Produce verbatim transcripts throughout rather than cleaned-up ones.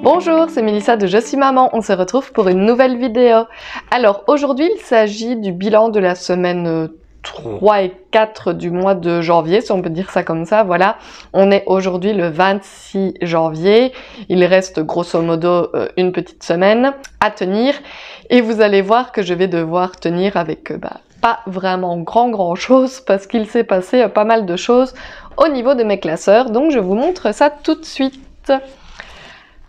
Bonjour, c'est Mélissa de Je suis Maman, on se retrouve pour une nouvelle vidéo. Alors aujourd'hui il s'agit du bilan de la semaine trois et quatre du mois de janvier, si on peut dire ça comme ça, voilà. On est aujourd'hui le vingt-six janvier, il reste grosso modo euh, une petite semaine à tenir et vous allez voir que je vais devoir tenir avec bah, pas vraiment grand grand chose parce qu'il s'est passé euh, pas mal de choses au niveau de mes classeurs, donc je vous montre ça tout de suite.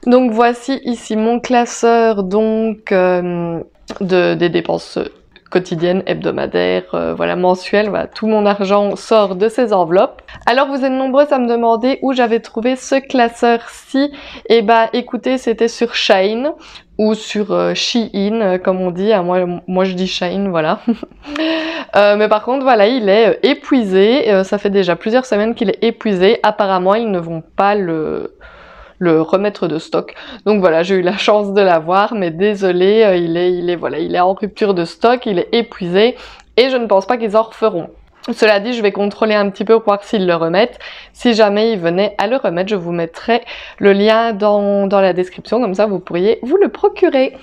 Donc voici ici mon classeur donc euh, de, des dépenses quotidienne, hebdomadaire, euh, voilà, mensuelle, voilà, tout mon argent sort de ces enveloppes. Alors vous êtes nombreuses à me demander où j'avais trouvé ce classeur-ci, et bah écoutez, c'était sur Shein, ou sur euh, Shein, comme on dit, hein, moi, moi je dis Shein, voilà. euh, mais par contre, voilà, il est épuisé, euh, ça fait déjà plusieurs semaines qu'il est épuisé, apparemment ils ne vont pas le... le remettre de stock. Donc voilà, j'ai eu la chance de l'avoir, mais désolé, euh, il est, il est, voilà, il est en rupture de stock, il est épuisé, et je ne pense pas qu'ils en referont. Cela dit, je vais contrôler un petit peu pour voir s'ils le remettent. Si jamais ils venaient à le remettre, je vous mettrai le lien dans, dans la description, comme ça vous pourriez vous le procurer.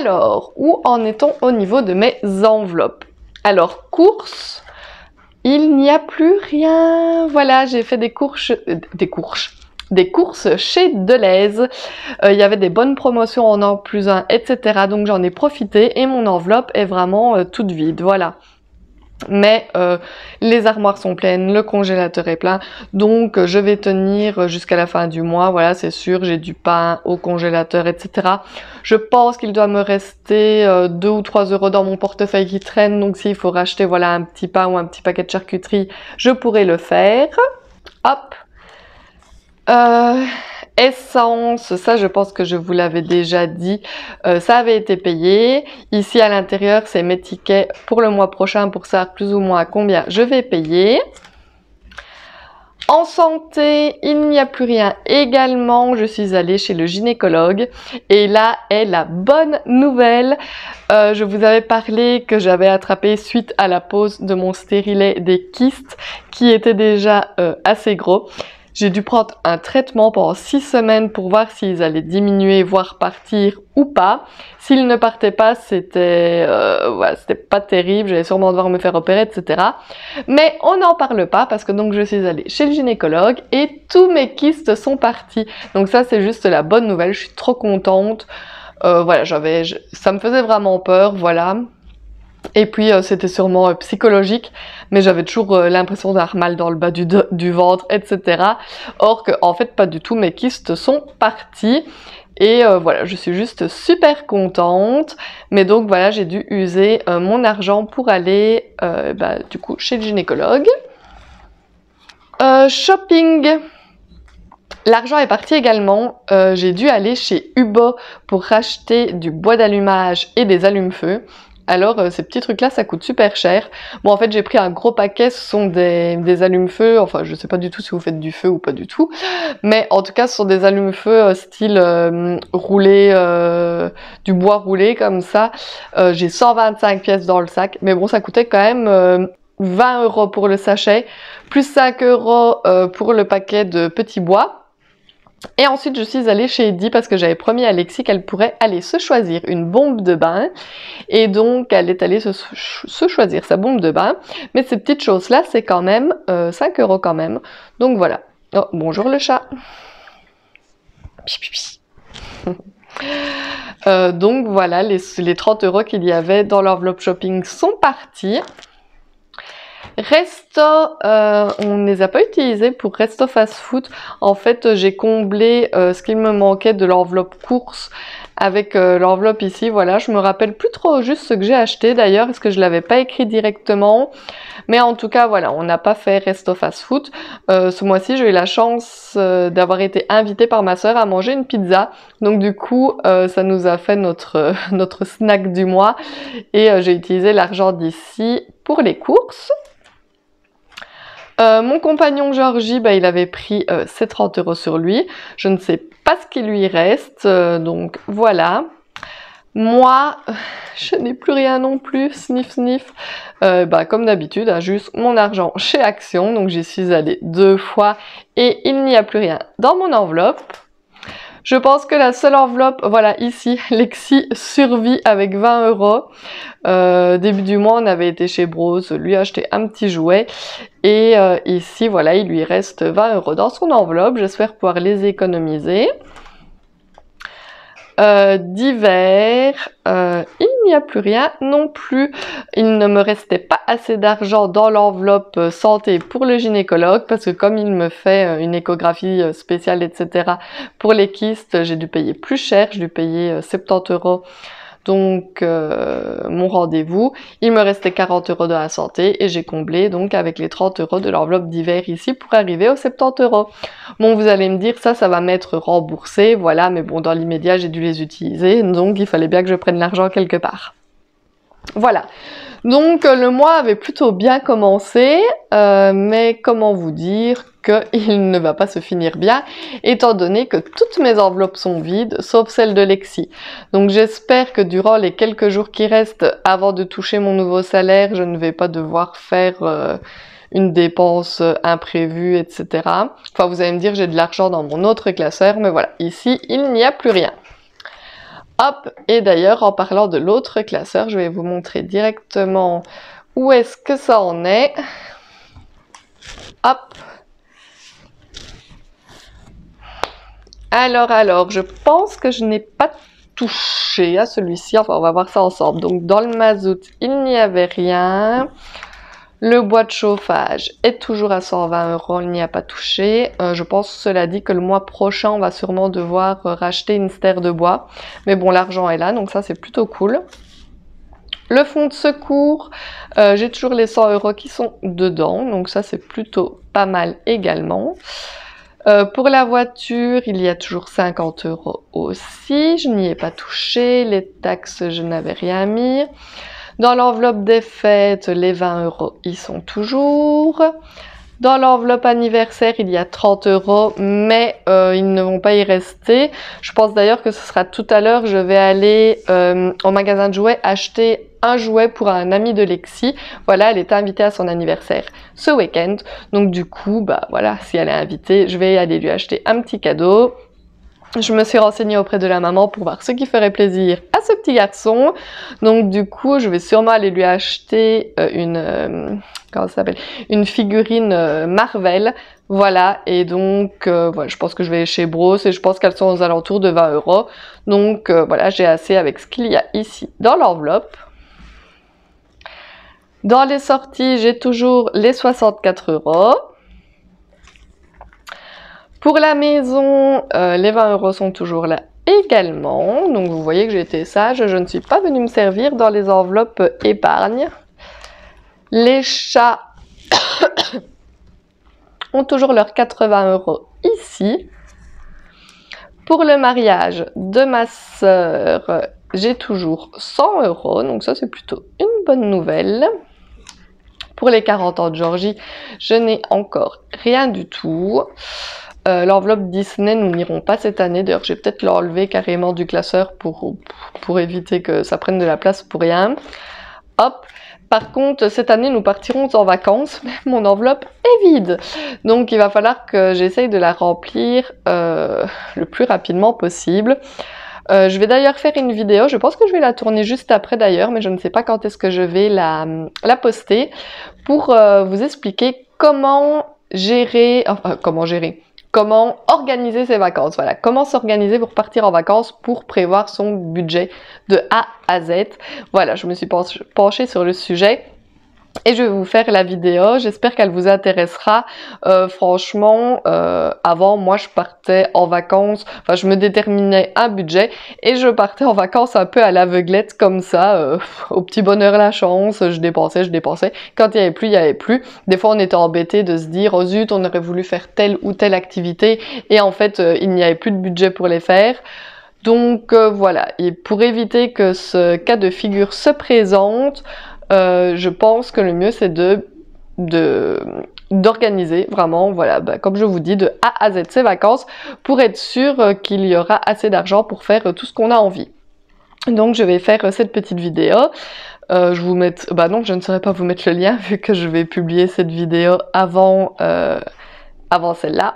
Alors, où en est-on au niveau de mes enveloppes? Alors, courses... Il n'y a plus rien. Voilà, j'ai fait des courses, euh, des courses, des courses chez Deleuze. Il euh, y avait des bonnes promotions en an plus un, et cetera. Donc j'en ai profité et mon enveloppe est vraiment euh, toute vide. Voilà. Mais euh, les armoires sont pleines, le congélateur est plein, donc euh, je vais tenir jusqu'à la fin du mois, voilà, c'est sûr, j'ai du pain au congélateur, et cetera. Je pense qu'il doit me rester euh, deux ou trois euros dans mon portefeuille qui traîne, donc s'il faut racheter, voilà, un petit pain ou un petit paquet de charcuterie, je pourrais le faire. Hop. Euh... Essence, ça je pense que je vous l'avais déjà dit, euh, ça avait été payé. Ici à l'intérieur, c'est mes tickets pour le mois prochain pour savoir plus ou moins à combien je vais payer. En santé, il n'y a plus rien également. Je suis allée chez le gynécologue et là est la bonne nouvelle. Euh, je vous avais parlé que j'avais attrapé suite à la pose de mon stérilet des kystes qui étaient déjà euh, assez gros. J'ai dû prendre un traitement pendant six semaines pour voir s'ils allaient diminuer, voire partir ou pas. S'ils ne partaient pas, c'était euh, voilà, c'était pas terrible, j'allais sûrement devoir me faire opérer, et cetera. Mais on n'en parle pas parce que donc je suis allée chez le gynécologue et tous mes kystes sont partis. Donc ça c'est juste la bonne nouvelle, je suis trop contente. Euh, voilà, j'avais, je, ça me faisait vraiment peur, voilà. Et puis euh, c'était sûrement euh, psychologique, mais j'avais toujours euh, l'impression d'avoir mal dans le bas du, de, du ventre, et cetera. Or que en fait pas du tout, mes kystes sont partis. Et euh, voilà, je suis juste super contente. Mais donc voilà, j'ai dû user euh, mon argent pour aller euh, bah, du coup chez le gynécologue. Euh, shopping. L'argent est parti également, euh, j'ai dû aller chez Ubo pour racheter du bois d'allumage et des allumes-feu. Alors euh, ces petits trucs là ça coûte super cher. Bon en fait j'ai pris un gros paquet, ce sont des, des allumes-feu, enfin je sais pas du tout si vous faites du feu ou pas du tout, mais en tout cas ce sont des allumes-feu euh, style euh, roulé, euh, du bois roulé comme ça. Euh, j'ai cent vingt-cinq pièces dans le sac, mais bon ça coûtait quand même euh, vingt euros pour le sachet, plus cinq euros euh, pour le paquet de petits bois. Et ensuite, je suis allée chez Eddy parce que j'avais promis à Alexis qu'elle pourrait aller se choisir une bombe de bain. Et donc, elle est allée se, se choisir sa bombe de bain. Mais ces petites choses-là, c'est quand même euh, cinq euros quand même. Donc voilà. Oh, bonjour le chat. euh, donc voilà, les, les trente euros qu'il y avait dans l'enveloppe shopping sont partis. Resto, euh, on ne les a pas utilisés pour resto fast food. En fait, j'ai comblé euh, ce qu'il me manquait de l'enveloppe course avec euh, l'enveloppe ici. Voilà, je me rappelle plus trop juste ce que j'ai acheté d'ailleurs, parce que je l'avais pas écrit directement. Mais en tout cas, voilà, on n'a pas fait resto fast food. Euh, ce mois-ci, j'ai eu la chance euh, d'avoir été invitée par ma sœur à manger une pizza. Donc du coup, euh, ça nous a fait notre, euh, notre snack du mois. Et euh, j'ai utilisé l'argent d'ici pour les courses. Euh, mon compagnon Georgie, bah, il avait pris euh, ses trente euros sur lui. Je ne sais pas ce qui lui reste, euh, donc voilà. Moi, je n'ai plus rien non plus, sniff sniff, euh, bah, comme d'habitude, hein, juste mon argent chez Action, donc j'y suis allée deux fois et il n'y a plus rien dans mon enveloppe. Je pense que la seule enveloppe, voilà ici, Lexi survit avec vingt euros. Euh, début du mois, on avait été chez Bros, lui acheter un petit jouet. Et euh, ici, voilà, il lui reste vingt euros dans son enveloppe. J'espère pouvoir les économiser. Euh, D'hiver, euh, il n'y a plus rien non plus. Il ne me restait pas assez d'argent dans l'enveloppe santé pour le gynécologue parce que comme il me fait une échographie spéciale, et cetera pour les kystes, j'ai dû payer plus cher. J'ai dû payer soixante-dix euros. Donc euh, mon rendez-vous, il me restait quarante euros de la santé et j'ai comblé donc avec les trente euros de l'enveloppe d'hiver ici pour arriver aux soixante-dix euros. Bon, vous allez me dire ça, ça va m'être remboursé, voilà, mais bon, dans l'immédiat, j'ai dû les utiliser, donc il fallait bien que je prenne l'argent quelque part. Voilà, donc le mois avait plutôt bien commencé, euh, mais comment vous dire qu'il ne va pas se finir bien, étant donné que toutes mes enveloppes sont vides, sauf celle de Lexi. Donc j'espère que durant les quelques jours qui restent, avant de toucher mon nouveau salaire, je ne vais pas devoir faire euh, une dépense imprévue, et cetera. Enfin, vous allez me dire, j'ai de l'argent dans mon autre classeur, mais voilà, ici, il n'y a plus rien. Hop, et d'ailleurs, en parlant de l'autre classeur, je vais vous montrer directement où est-ce que ça en est. Hop. Alors, alors, je pense que je n'ai pas touché à celui-ci. Enfin, on va voir ça ensemble. Donc, dans le mazout, il n'y avait rien. Le bois de chauffage est toujours à cent vingt euros, il n'y a pas touché. Euh, je pense, cela dit, que le mois prochain, on va sûrement devoir euh, racheter une stère de bois. Mais bon, l'argent est là, donc ça, c'est plutôt cool. Le fonds de secours, euh, j'ai toujours les cent euros qui sont dedans, donc ça, c'est plutôt pas mal également. Euh, pour la voiture, il y a toujours cinquante euros aussi, je n'y ai pas touché. Les taxes, je n'avais rien mis. Dans l'enveloppe des fêtes, les vingt euros, ils sont toujours. Dans l'enveloppe anniversaire, il y a trente euros, mais euh, ils ne vont pas y rester. Je pense d'ailleurs que ce sera tout à l'heure, je vais aller euh, au magasin de jouets acheter un jouet pour un ami de Lexi. Voilà, elle est invitée à son anniversaire ce week-end. Donc du coup, bah voilà, si elle est invitée, je vais aller lui acheter un petit cadeau. Je me suis renseignée auprès de la maman pour voir ce qui ferait plaisir à ce petit garçon. Donc du coup, je vais sûrement aller lui acheter euh, une, euh, comment ça s'appelle, une figurine euh, Marvel. Voilà, et donc euh, voilà, je pense que je vais chez Bros et je pense qu'elles sont aux alentours de vingt euros. Donc euh, voilà, j'ai assez avec ce qu'il y a ici dans l'enveloppe. Dans les sorties, j'ai toujours les soixante-quatre euros. Pour la maison, euh, les vingt euros sont toujours là également. Donc vous voyez que j'ai été sage, je ne suis pas venue me servir dans les enveloppes épargne. Les chats ont toujours leurs quatre-vingts euros ici. Pour le mariage de ma sœur, j'ai toujours cent euros. Donc ça, c'est plutôt une bonne nouvelle. Pour les quarante ans de Georgie, je n'ai encore rien du tout. Euh, l'enveloppe Disney, nous n'irons pas cette année. D'ailleurs, j'ai peut-être l'enlever carrément du classeur pour, pour éviter que ça prenne de la place pour rien. Hop. Par contre, cette année, nous partirons en vacances, mais mon enveloppe est vide. Donc, il va falloir que j'essaye de la remplir euh, le plus rapidement possible. Euh, je vais d'ailleurs faire une vidéo, je pense que je vais la tourner juste après d'ailleurs, mais je ne sais pas quand est-ce que je vais la, la poster, pour euh, vous expliquer comment gérer... Enfin, comment gérer... Comment organiser ses vacances, voilà, comment s'organiser pour partir en vacances, pour prévoir son budget de A à Z. Voilà, je me suis penchée sur le sujet et je vais vous faire la vidéo, j'espère qu'elle vous intéressera. Euh, franchement, euh, avant, moi je partais en vacances, enfin je me déterminais un budget et je partais en vacances un peu à l'aveuglette comme ça, euh, au petit bonheur la chance, je dépensais, je dépensais, quand il n'y avait plus, il n'y avait plus. Des fois on était embêté de se dire, oh zut, on aurait voulu faire telle ou telle activité et en fait euh, il n'y avait plus de budget pour les faire. Donc euh, voilà, et pour éviter que ce cas de figure se présente, Euh, je pense que le mieux c'est de, de, d'organiser vraiment, voilà, bah, comme je vous dis, de A à Z ses vacances pour être sûr euh, qu'il y aura assez d'argent pour faire euh, tout ce qu'on a envie. Donc je vais faire cette petite vidéo. Euh, je vous mette... Bah non, je ne saurais pas vous mettre le lien vu que je vais publier cette vidéo avant, euh, avant celle-là.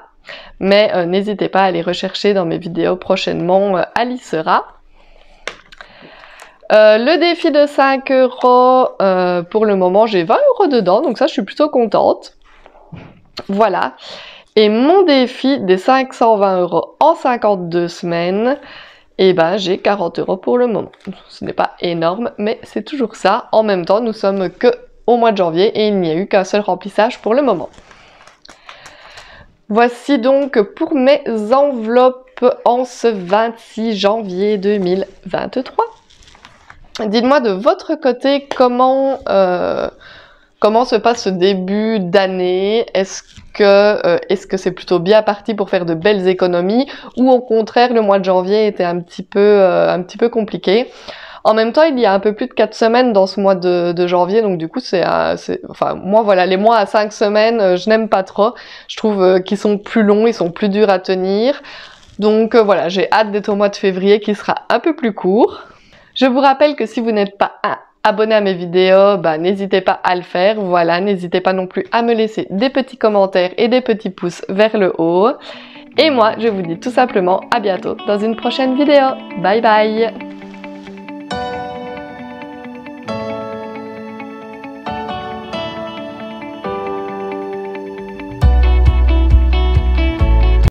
Mais euh, n'hésitez pas à aller rechercher dans mes vidéos prochainement. Euh, Alice sera. Euh, le défi de cinq euros, euh, pour le moment j'ai vingt euros dedans, donc ça je suis plutôt contente. Voilà. Et mon défi des cinq cent vingt euros en cinquante-deux semaines, et eh ben j'ai quarante euros pour le moment. Ce n'est pas énorme, mais c'est toujours ça. En même temps, nous sommes que au mois de janvier et il n'y a eu qu'un seul remplissage pour le moment. Voici donc pour mes enveloppes en ce vingt-six janvier deux mille vingt-trois. Dites-moi de votre côté comment, euh, comment se passe ce début d'année. Est-ce que euh, est-ce que c'est plutôt bien parti pour faire de belles économies ou au contraire le mois de janvier était un petit peu, euh, un petit peu compliqué? En même temps, il y a un peu plus de quatre semaines dans ce mois de, de janvier, donc du coup, c'est, enfin, moi, voilà, les mois à cinq semaines, je n'aime pas trop. Je trouve euh, qu'ils sont plus longs, ils sont plus durs à tenir. Donc euh, voilà, j'ai hâte d'être au mois de février qui sera un peu plus court. Je vous rappelle que si vous n'êtes pas abonné à mes vidéos, bah, n'hésitez pas à le faire. Voilà, n'hésitez pas non plus à me laisser des petits commentaires et des petits pouces vers le haut. Et moi, je vous dis tout simplement à bientôt dans une prochaine vidéo. Bye bye!